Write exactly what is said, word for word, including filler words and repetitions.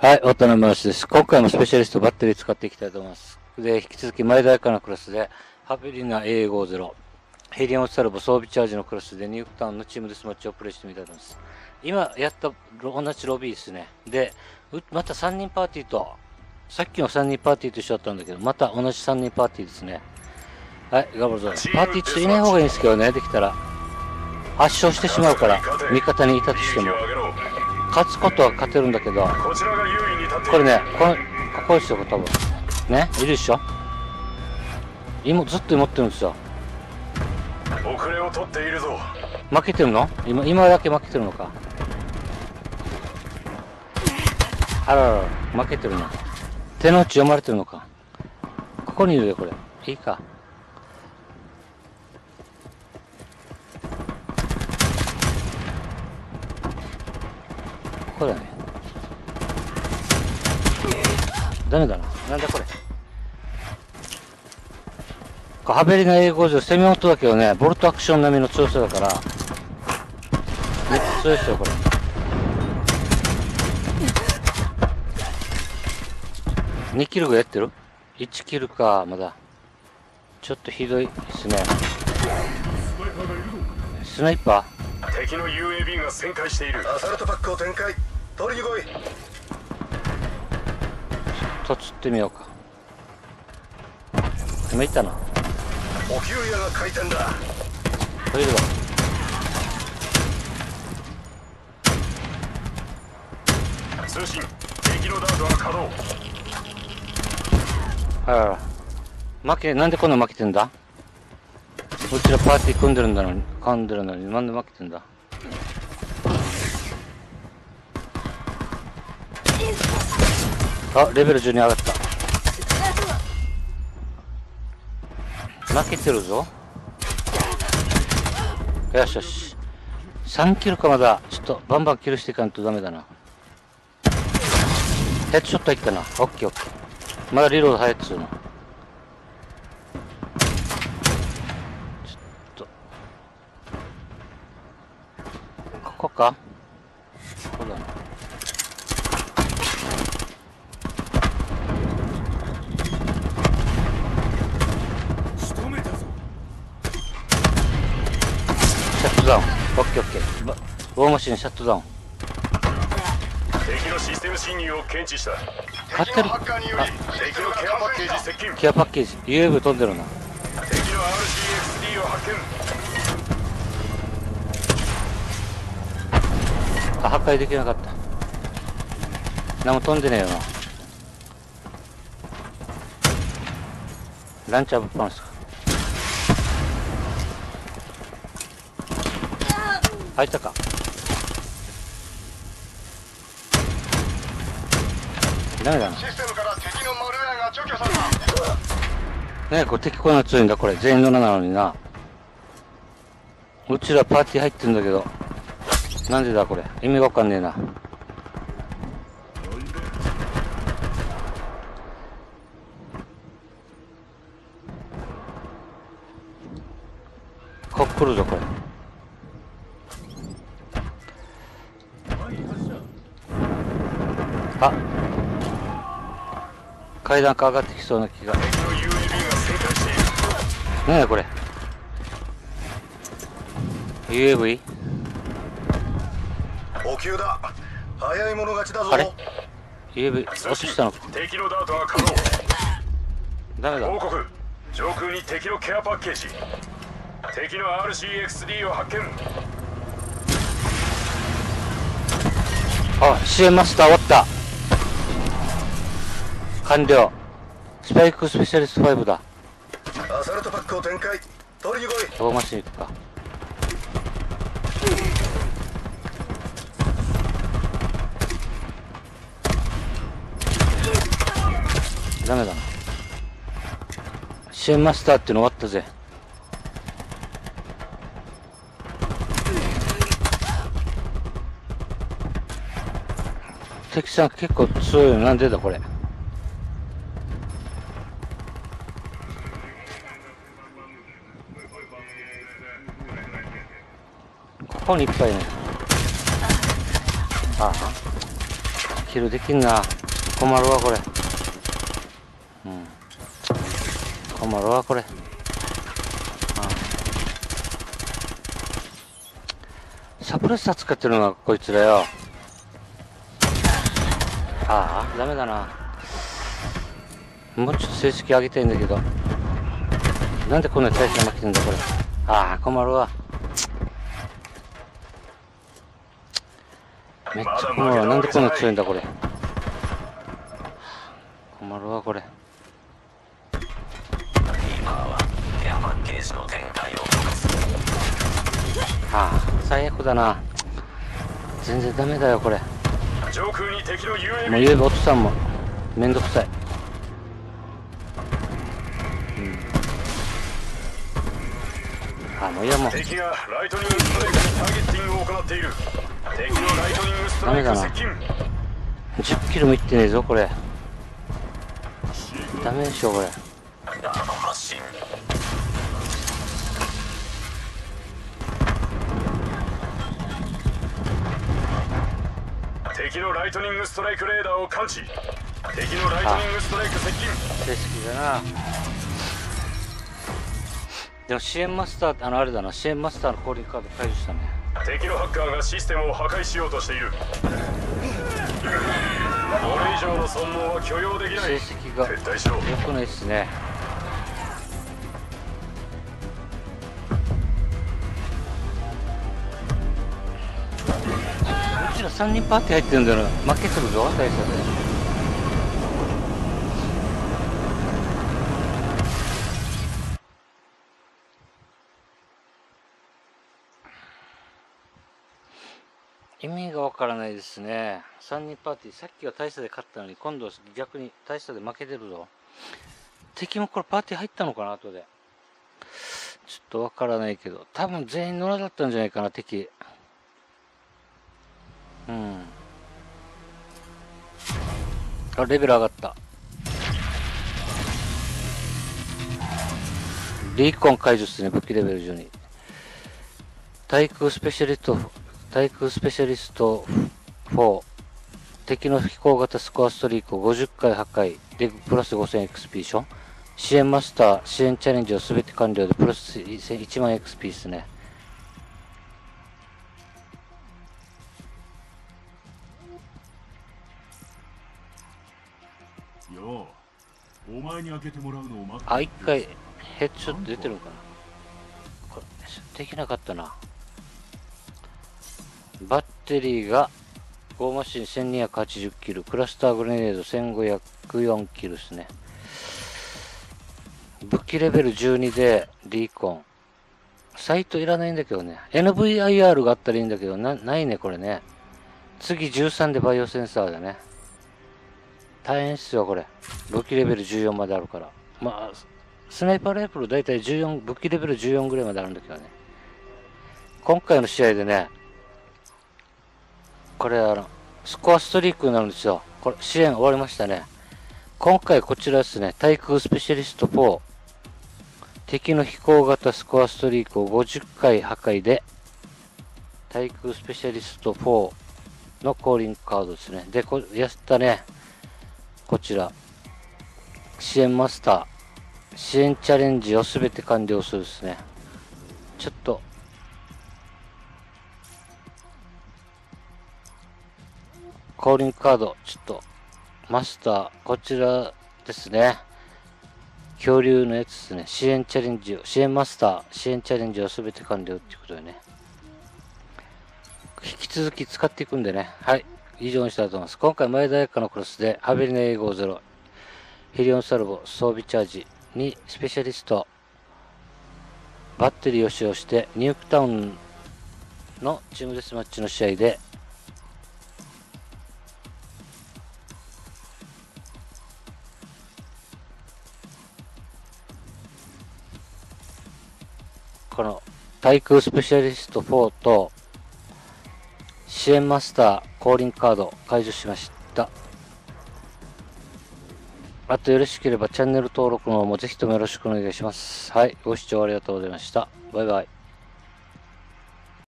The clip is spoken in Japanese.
はい、渡辺正です。今回もスペシャリストバッテリー使っていきたいと思います。で、引き続き前田赤のクラスで、HAVELINA エーごじゅう、HELLION SALVO装備チャージのクラスでニュークタウンのチームデスマッチをプレイしてみたいと思います。今やった同じロビーですね。で、またさんにんパーティーと、さっきのさんにんパーティーと一緒だったんだけど、また同じさんにんパーティーですね。はい、頑張るぞ。パーティーちょっといない方がいいんですけどね、できたら。圧勝してしまうから、味方にいたとしても。勝つことは勝てるんだけど、これね、この、ここですよ、多分。ね、いるでしょ。今、ずっと持ってるんですよ。遅れを取っているぞ。負けてるの？今、今だけ負けてるのか。あららら、負けてるの。手の内読まれてるのか。ここにいるよ、これ。いいか。これだね。ダメだな。なんだこれ。ハベリナ エーごじゅう、セミオートだけどね、ボルトアクション並みの強さだから、めっちゃ強いですよ、これ。にキルぐらいやってる？ いち キルか、まだ。ちょっとひどいですね。スナイパー？敵の ユーエーブイ が旋回している。アサルトパックを展開。取りに来い。ちょっと釣ってみようか。今いったな。お給料が回転だ。これだ。通信。敵のダートは稼働。あらら。負け、なんでこんな負けてんだ？こちらパーティー組んでるんだのに、噛んでるのに、なんで負けてんだ。あ、レベルじゅうに上がった。負けてるぞ。よしよし。さんキルかまだ、ちょっとバンバンキルしていかんとダメだな。ヘッドショット入ったな。オッケーオッケー。まだリロード早いっつうの。ここか？こうだな。仕留めたぞ。シャットダウン。オッケーオッケー。ウォーマシンシャットダウン。敵のシステム侵入を検知した。勝ってる。あ、敵のケアパッケージ接近。ケアパッケージ。ユーエーブイ 飛んでるな。敵の アールシーエックスディー を発見。あ、破壊できなかった。何も飛んでねえよな。ランチャーぶっ放すか。開いたか。ダメだな。システムから敵のマルウェアが除去された。ねえ、これ敵こんな強いんだ。これ全員のなななのにな。うちらパーティー入ってるんだけど、なんでだこれ。意味がわかんねえな。こっくるぞこれ。あ、階段から上がってきそうな気が。なんだこれ。 ユーエーブイ？補給だ。早い者勝ちだぞ。あれ ユーエーブイ 落ちたの。敵のダートは可能。ダメだ。報告。上空に敵のケアパッケージ。敵の アールシーエックスディー を発見。あ、支援マスター終わった。完了。スパイクスペシャリストファイブだ。アサルトパックを展開。取りに来い。ローマシン行くか。ダメだな。支援マスターっての終わったぜ。敵さん結構強いよ。なんでだこれ。ここにいっぱいね。ああキルできんな。困るわこれ、うん、困るわこれ。サプレッサー使ってるのがこいつだよ。ああダメだな。もうちょっと成績上げたいんだけど、なんでこんな大差負けてんだこれ。ああ困るわ、めっちゃ困るわ。なんでこんな強いんだこれ。困るわこれ。ああ最悪だな。全然ダメだよこれ。上空に敵の ユーエーブイ もう ユーエーブイ 落とさんもめんどくさい、うん、ああもういいや。もう敵がライトニングストライクにターゲッティングを行っている。敵のライトニングストライク接近。ダメだな。じゅっキロもいってねえぞこれ。ダメでしょこれ。敵のライトニングストライクレーダーを感知。敵のライトニングストライク接近。正式だな。でも支援マスター、あのあれだな、支援マスターの降臨カード解除したね。敵のハッカーがシステムを破壊しようとしている。これ以上の損耗は許容できない。成績が良くないですね。さんにんパーティー入ってるんだよな。負けするぞ大将で。意味がわからないですね。さんにんパーティー、さっきは大将で勝ったのに今度は逆に大将で負けてるぞ。敵もこれパーティー入ったのかな後で。ちょっとわからないけど、多分全員野良だったんじゃないかな敵。うん、あレベル上がった。リーコン解除ですね。武器レベルじゅうに。対空スペシャリスト対空スペシャリストよん。敵の飛行型スコアストリークをごじゅっかい破壊でプラス ごせんエックスピー ション。支援マスター支援チャレンジを全て完了でプラスいちまんエックスピー ですね。あ、一回ヘッドショット出てるのかな。これできなかったな。バッテリーがゴーマシンせんにひゃくはちじゅっキロ、クラスターグレネードせんごひゃくよんキロですね。武器レベルじゅうにでリーコン。サイトいらないんだけどね。エヌブイアイアール があったらいいんだけど、な、ないね、これね。次じゅうさんでバイオセンサーだね。大変っすよこれ。武器レベルじゅうよんまであるから。まあスナイパーライフルだいたいじゅうよん、武器レベルじゅうよんぐらいまであるんだけどね。今回の試合でね、これあのスコアストリークになるんですよ。これ支援終わりましたね。今回こちらですね。対空スペシャリストよん。敵の飛行型スコアストリークをごじゅっかい破壊で対空スペシャリストよんの降臨カードですね。でこやったね。こちら支援マスター支援チャレンジを全て完了するですね。ちょっと降臨カードちょっとマスターこちらですね。恐竜のやつですね。支援チャレンジを支援マスター支援チャレンジを全て完了ってことでね。引き続き使っていくんでね。はい、以上にしたいと思います。今回、前田彩花のクロスで、HAVELINA エーごじゅう、HELLION SALVO装備チャージにスペシャリスト、バッテリーを使用して、ニュークタウンのチームデスマッチの試合で、この対空スペシャリストよんと、支援マスター降臨カード解除しました。あとよろしければチャンネル登録の方もぜひともよろしくお願いします。はい、ご視聴ありがとうございました。バイバイ。